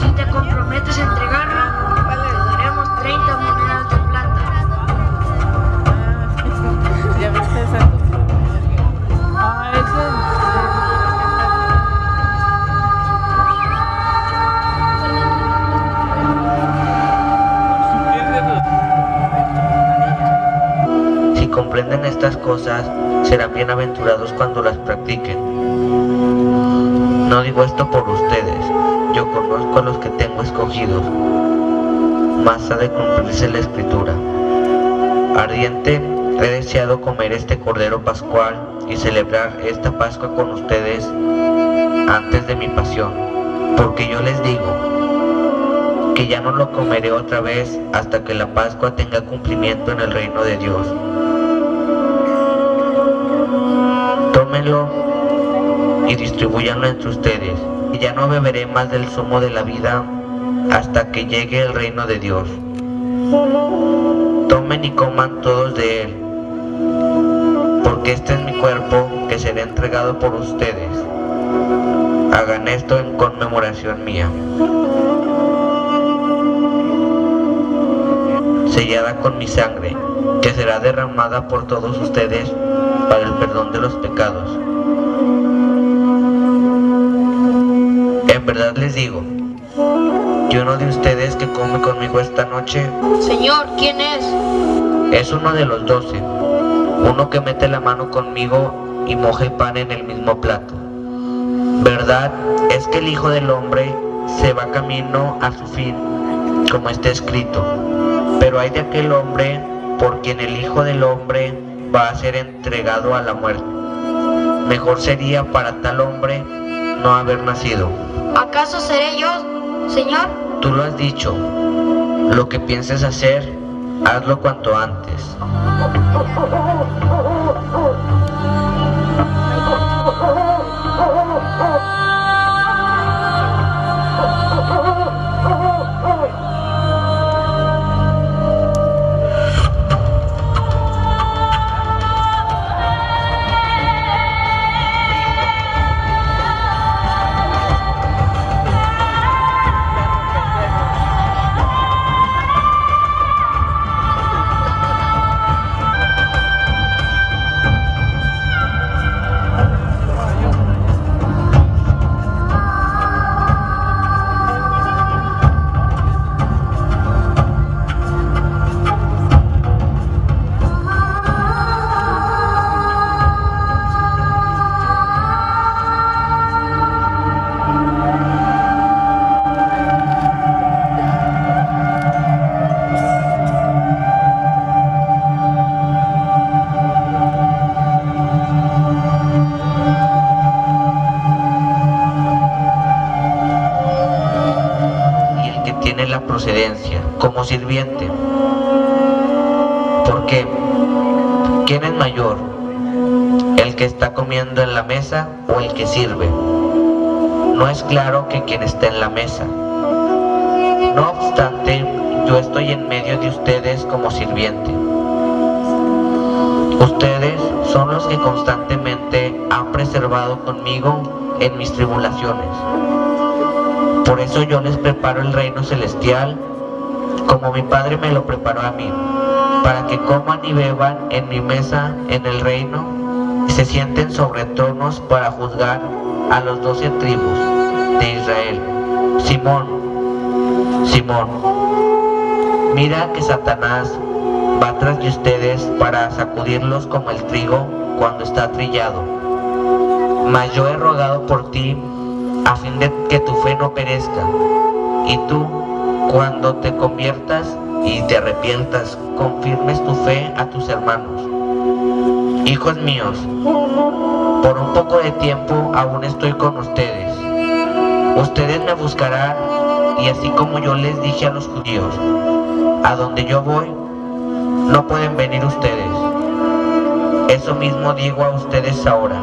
Si te comprometes a entregarla, te daremos 30 monedas de plata. Ya viste esa. Comprenden estas cosas, serán bienaventurados cuando las practiquen. No digo esto por ustedes, yo conozco a los que tengo escogidos, mas ha de cumplirse la escritura. Ardiente, he deseado comer este cordero pascual y celebrar esta Pascua con ustedes antes de mi pasión, porque yo les digo que ya no lo comeré otra vez hasta que la Pascua tenga cumplimiento en el reino de Dios. Tómenlo y distribúyanlo entre ustedes, y ya no beberé más del zumo de la vida hasta que llegue el reino de Dios. Tomen y coman todos de él, porque este es mi cuerpo que será entregado por ustedes. Hagan esto en conmemoración mía. Sellada con mi sangre, que será derramada por todos ustedes para el perdón de los pecados. En verdad les digo, que uno de ustedes que come conmigo esta noche... Señor, ¿quién es? Es uno de los 12, uno que mete la mano conmigo y moja el pan en el mismo plato. Verdad es que el Hijo del Hombre se va camino a su fin, como está escrito. Pero hay de aquel hombre por quien el Hijo del Hombre va a ser entregado a la muerte. Mejor sería para tal hombre no haber nacido. ¿Acaso seré yo, Señor? Tú lo has dicho. Lo que pienses hacer, hazlo cuanto antes. Como sirviente, porque ¿quién es mayor, el que está comiendo en la mesa o el que sirve? No es claro que quien está en la mesa. No obstante, yo estoy en medio de ustedes como sirviente. Ustedes son los que constantemente han preservado conmigo en mis tribulaciones. Por eso yo les preparo el reino celestial, como mi Padre me lo preparó a mí, para que coman y beban en mi mesa en el reino, y se sienten sobre tronos para juzgar a los 12 tribus de Israel. Simón, Simón, mira que Satanás va tras de ustedes para sacudirlos como el trigo cuando está trillado. Mas yo he rogado por ti, a fin de que tu fe no perezca, y tú, cuando te conviertas y te arrepientas, confirmes tu fe a tus hermanos. Hijos míos, por un poco de tiempo aún estoy con ustedes. Ustedes me buscarán, y así como yo les dije a los judíos, a donde yo voy, no pueden venir ustedes. Eso mismo digo a ustedes ahora.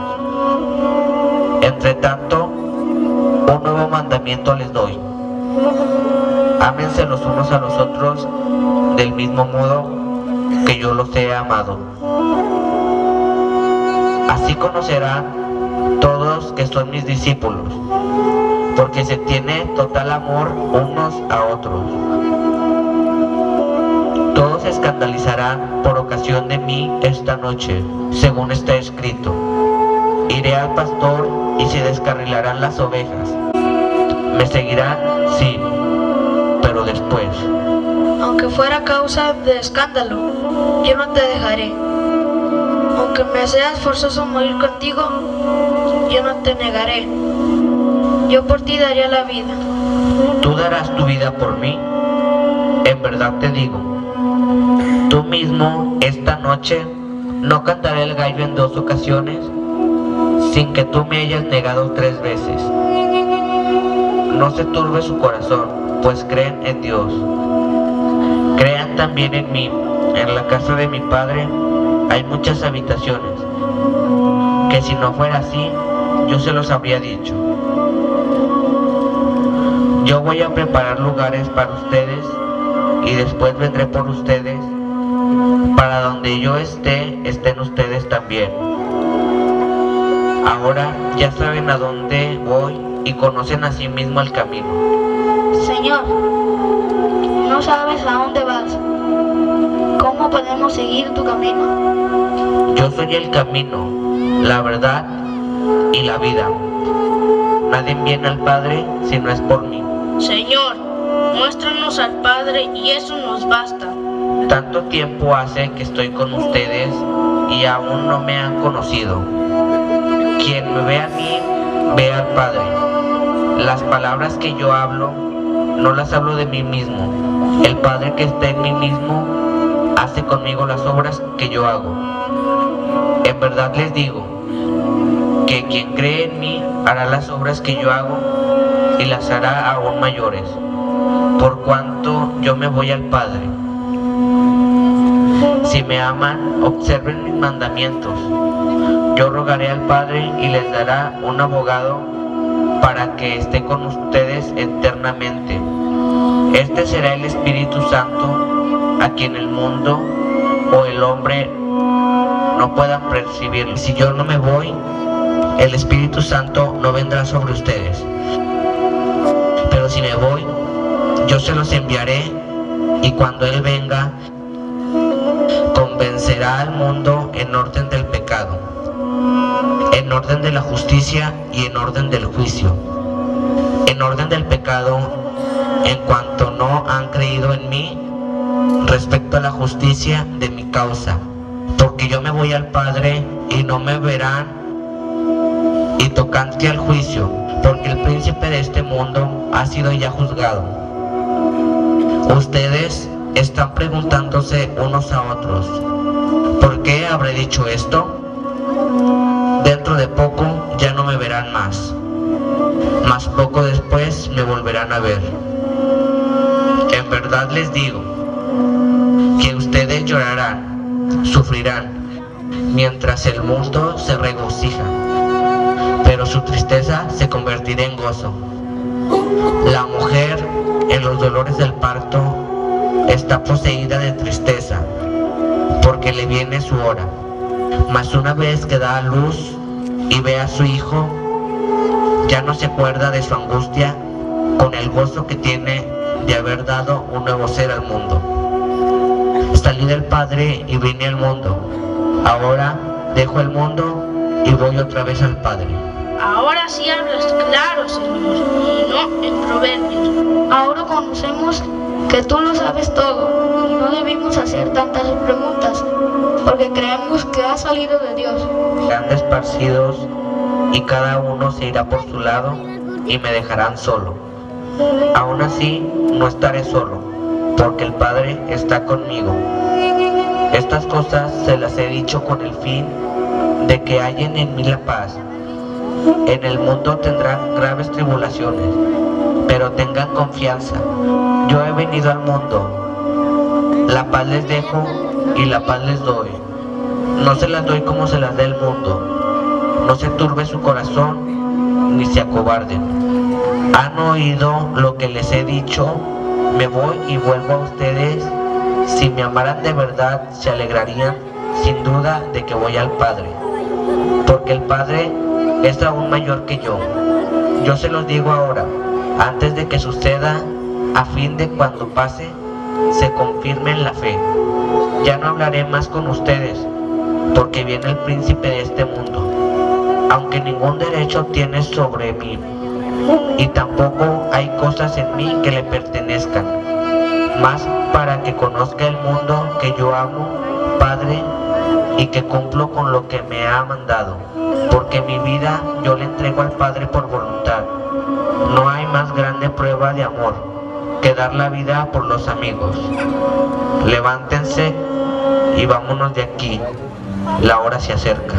Entre tanto, un nuevo mandamiento les doy. Ámense los unos a los otros del mismo modo que yo los he amado. Así conocerán todos que son mis discípulos, porque se tiene total amor unos a otros. Todos se escandalizarán por ocasión de mí esta noche, según está escrito. Iré al pastor y se descarrilarán las ovejas. Me seguirán, sí, pero después. Aunque fuera causa de escándalo, yo no te dejaré. Aunque me seas forzoso morir contigo, yo no te negaré. Yo por ti daría la vida. ¿Tú darás tu vida por mí? En verdad te digo, tú mismo esta noche no cantaré el gallo en 2 ocasiones sin que tú me hayas negado 3 veces. No se turbe su corazón, pues creen en Dios. Crean también en mí. En la casa de mi Padre hay muchas habitaciones, que si no fuera así, yo se los habría dicho. Yo voy a preparar lugares para ustedes, y después vendré por ustedes, para donde yo esté, estén ustedes también. Ahora ya saben a dónde voy y conocen a sí mismo el camino. Señor, no sabes a dónde vas. ¿Cómo podemos seguir tu camino? Yo soy el camino, la verdad y la vida. Nadie viene al Padre si no es por mí. Señor, muéstranos al Padre y eso nos basta. Tanto tiempo hace que estoy con ustedes y aún no me han conocido. Quien me ve a mí, ve al Padre. Las palabras que yo hablo, no las hablo de mí mismo. El Padre que está en mí mismo hace conmigo las obras que yo hago. En verdad les digo que quien cree en mí hará las obras que yo hago y las hará aún mayores, por cuanto yo me voy al Padre. Si me aman, observen mis mandamientos. Yo rogaré al Padre y les dará un abogado para que esté con ustedes eternamente. Este será el Espíritu Santo, a quien el mundo o el hombre no puedan percibirlo. Si yo no me voy, el Espíritu Santo no vendrá sobre ustedes. Pero si me voy, yo se los enviaré, y cuando Él venga, convencerá al mundo en orden del pecado, en orden de la justicia y en orden del juicio. En orden del pecado, en cuanto no han creído en mí, respecto a la justicia de mi causa, porque yo me voy al Padre y no me verán. Y tocante al juicio, porque el príncipe de este mundo ha sido ya juzgado. Ustedes están preguntándose unos a otros, ¿por qué habré dicho esto? Dentro de poco ya no me verán más, mas poco después me volverán a ver. En verdad les digo que ustedes llorarán, sufrirán, mientras el mundo se regocija, pero su tristeza se convertirá en gozo. La mujer en los dolores del parto está poseída de tristeza, porque le viene su hora. Mas una vez que da a luz y ve a su hijo, ya no se acuerda de su angustia con el gozo que tiene de haber dado un nuevo ser al mundo. Salí del Padre y vine al mundo. Ahora dejo el mundo y voy otra vez al Padre. Ahora sí hablas claro, Señor, y no en proverbios. Ahora conocemos que tú lo sabes todo y no debemos hacer tantas preguntas, porque creemos que ha salido de Dios. Serán esparcidos y cada uno se irá por su lado y me dejarán solo. Aún así no estaré solo, porque el Padre está conmigo. Estas cosas se las he dicho con el fin de que hallen en mí la paz. En el mundo tendrán graves tribulaciones, pero tengan confianza. Yo he venido al mundo. La paz les dejo y la paz les doy. No se las doy como se las da el mundo. No se turbe su corazón ni se acobarden. Han oído lo que les he dicho. Me voy y vuelvo a ustedes. Si me amaran de verdad, se alegrarían sin duda de que voy al Padre, porque el Padre es aún mayor que yo. Yo se los digo ahora, antes de que suceda, a fin de cuando pase, se confirme en la fe. Ya no hablaré más con ustedes, porque viene el príncipe de este mundo, aunque ningún derecho tiene sobre mí, y tampoco hay cosas en mí que le pertenezcan, más para que conozca el mundo que yo amo, Padre, y que cumplo con lo que me ha mandado, porque mi vida yo le entrego al Padre por voluntad. No hay más grande prueba de amor que dar la vida por los amigos. Levántense y vámonos de aquí, la hora se acerca.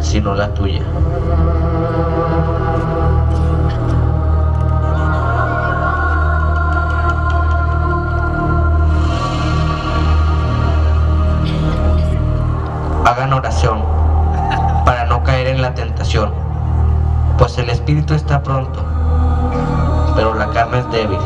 Sino la tuya. Hagan oración para no caer en la tentación, pues el espíritu está pronto, pero la carne es débil.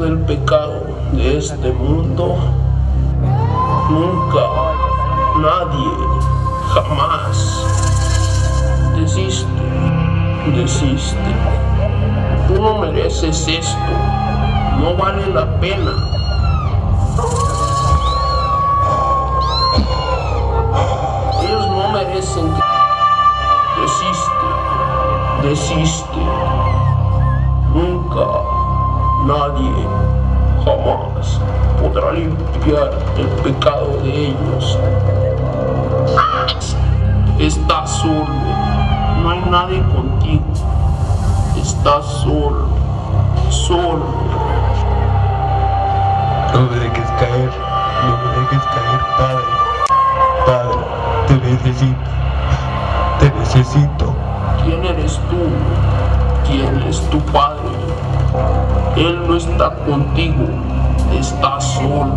Del pecado de este mundo, nunca, nadie, jamás. Desiste. Tú no mereces esto, no vale la pena. Ellos no merecen. Desiste. Nunca. Nadie jamás podrá limpiar el pecado de ellos. Estás solo, no hay nadie contigo. Estás solo. No me dejes caer, no me dejes caer, Padre. Padre, te necesito. ¿Quién eres tú? ¿Quién es tu Padre? Él no está contigo, está solo.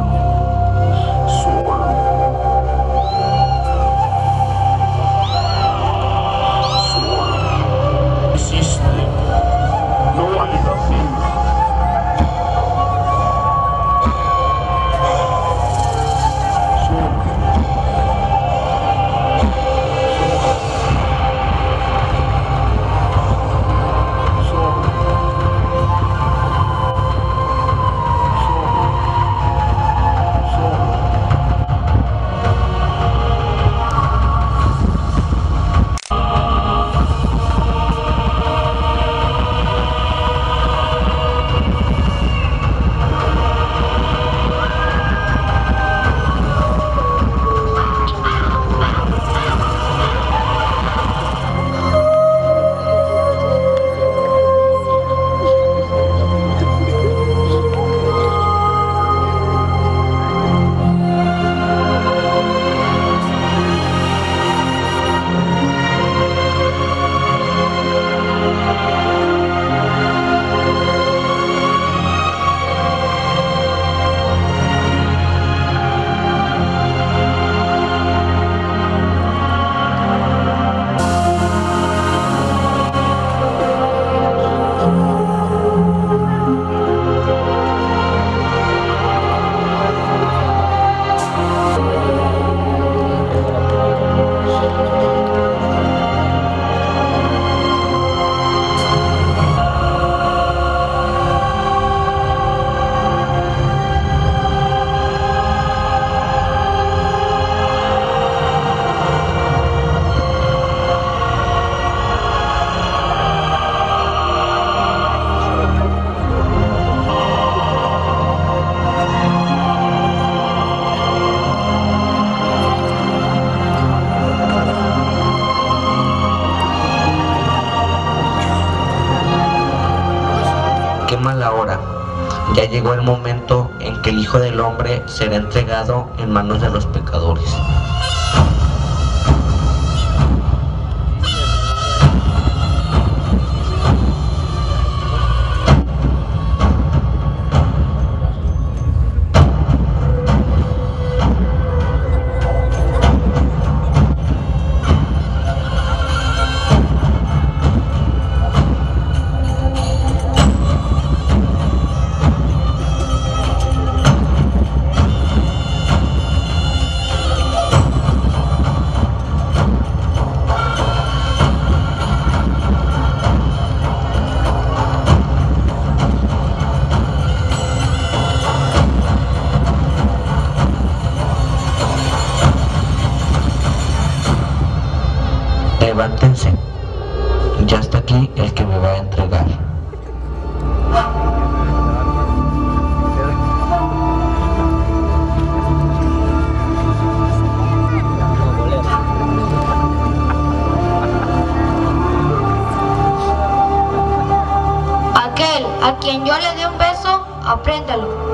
ya llegó el momento en que el Hijo del Hombre será entregado en manos de los pecadores. Levántense, ya está aquí el que me va a entregar. Aquel a quien yo le dé un beso, apréndalo.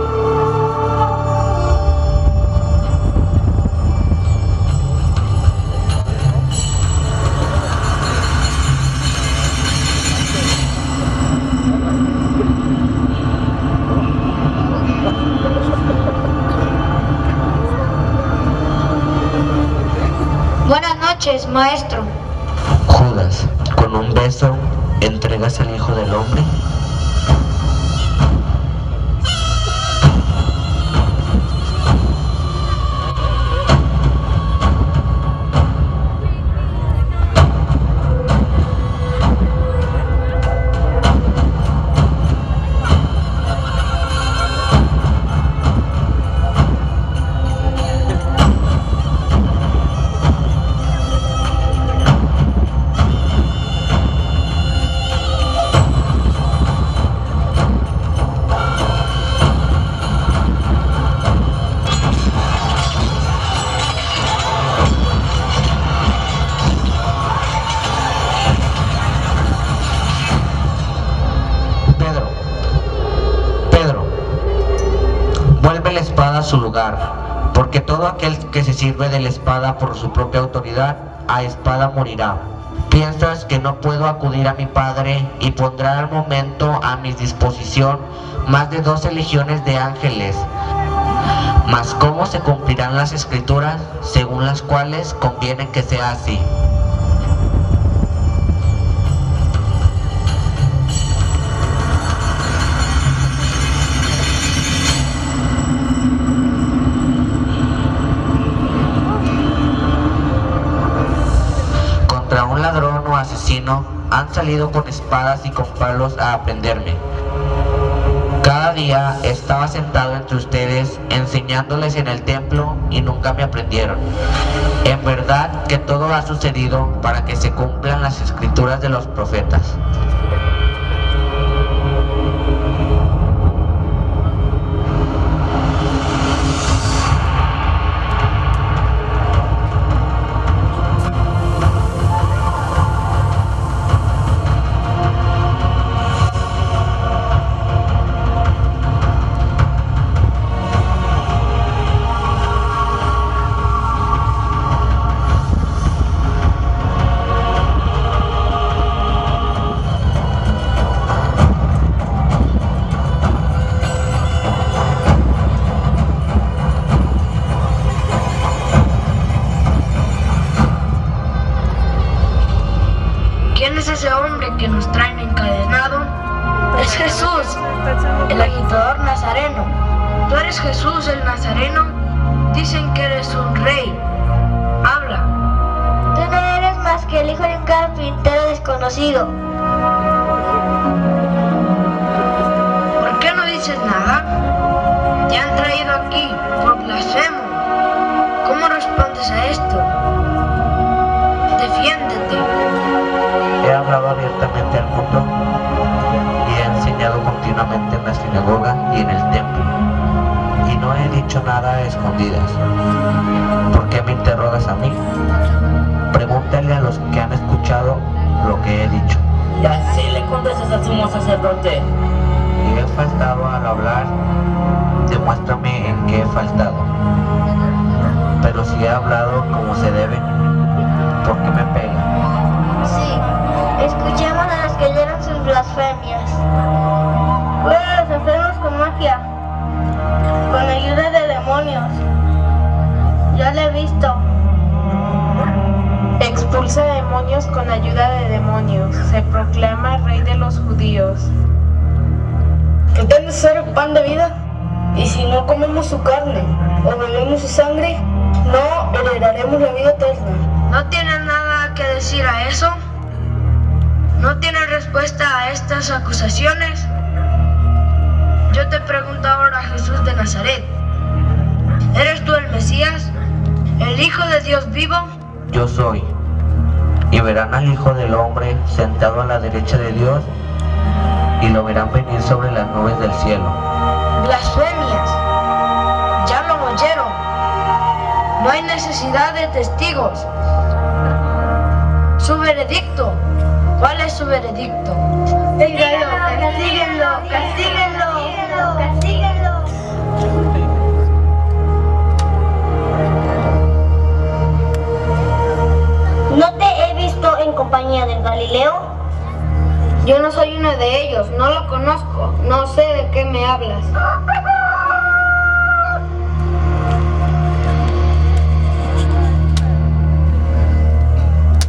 Maestro. Judas, con un beso entregas al Hijo del Hombre. Su lugar, porque todo aquel que se sirve de la espada por su propia autoridad, a espada morirá. ¿Piensas que no puedo acudir a mi Padre y pondrá al momento a mi disposición más de 12 legiones de ángeles? Mas ¿cómo se cumplirán las escrituras según las cuales conviene que sea así? Asesino, han salido con espadas y con palos a aprenderme. Cada día estaba sentado entre ustedes enseñándoles en el templo y nunca me aprendieron. En verdad que todo ha sucedido para que se cumplan las escrituras de los profetas. Jesús el Nazareno, dicen que eres un rey. Habla. Tú no eres más que el hijo de un carpintero desconocido. ¿Por qué no dices nada? Te han traído aquí por blasfemo. ¿Cómo respondes a esto? Defiéndete. He hablado abiertamente al mundo y he enseñado continuamente en la sinagoga y en el templo. No he dicho nada a escondidas. ¿Por qué me interrogas a mí? Pregúntale a los que han escuchado lo que he dicho. Y así le contestas al sumo sacerdote. Y he faltado al hablar, demuéstrame en qué he faltado. Pero si he hablado como se debe, ¿por qué me pega? Sí, escuchemos a los que oyeron sus blasfemias. Fueron los enfermos con magia, con ayuda de demonios. Yo lo he visto. Expulsa demonios con ayuda de demonios. Se proclama rey de los judíos. ¿Pretendes ser el pan de vida? Y si no comemos su carne o bebemos su sangre, no heredaremos la vida eterna. ¿No tienes nada que decir a eso? ¿No tienes respuesta a estas acusaciones? Yo te pregunto ahora, Jesús de Nazaret, ¿eres tú el Mesías, el Hijo de Dios vivo? Yo soy. Y verán al Hijo del Hombre sentado a la derecha de Dios, y lo verán venir sobre las nubes del cielo. Blasfemias. Ya lo oyeron. No hay necesidad de testigos. Su veredicto. ¿Cuál es su veredicto? Díganlo, castíguenlo, castíguenlo, castíguenlo, castíguenlo. ¿No te he visto en compañía del Galileo? Yo no soy uno de ellos, no lo conozco, no sé de qué me hablas.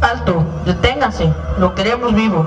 Alto, deténgase, lo queremos vivo.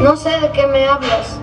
No sé de qué me hablas.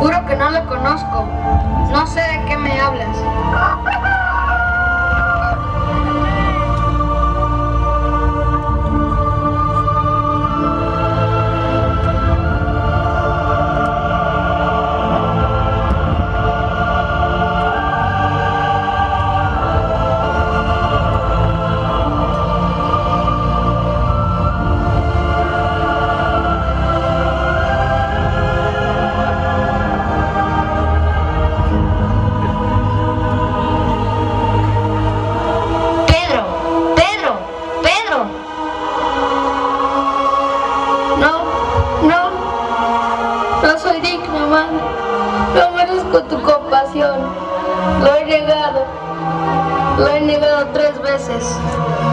Juro que no lo conozco. No sé de qué me hablas. No merezco tu compasión, lo he negado 3 veces.